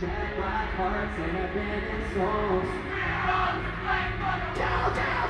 Jack black hearts and abandoned souls. Down, down.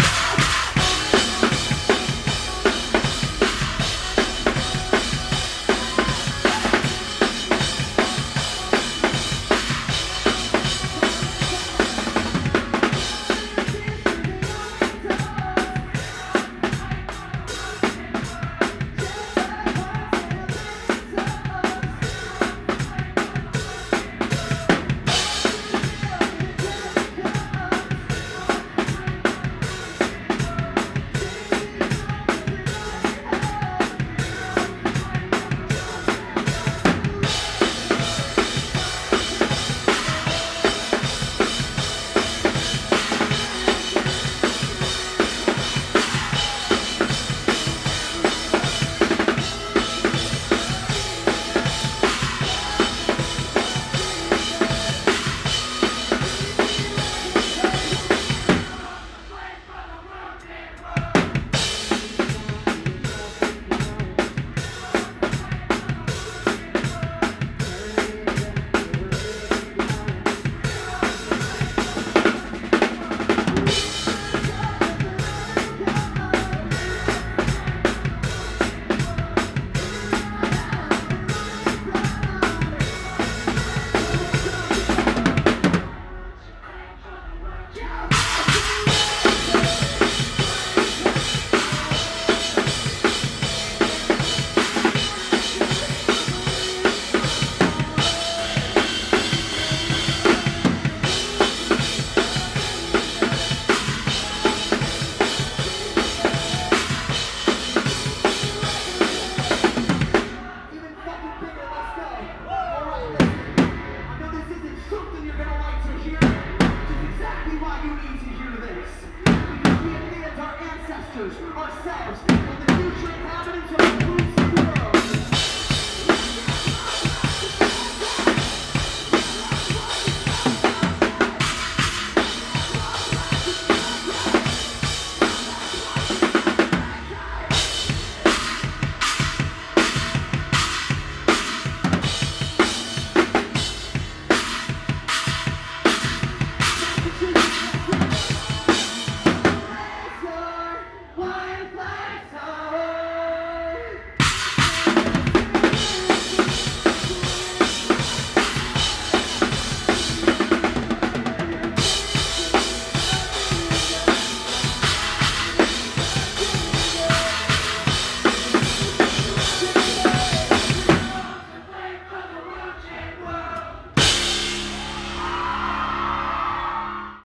Ourselves, and the future inhabitants of the